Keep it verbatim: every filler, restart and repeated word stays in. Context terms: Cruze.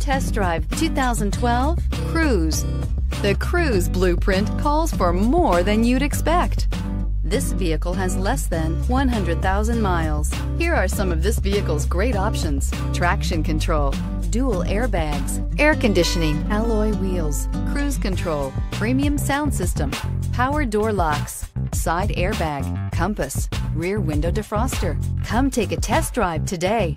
test drive two thousand twelve Cruze. The Cruze blueprint calls for more than you'd expect. This vehicle has less than one hundred thousand miles. Here are some of this vehicle's great options: traction control, dual airbags, air conditioning, alloy wheels, cruise control, premium sound system, power door locks, side airbag, compass, rear window defroster. Come take a test drive today.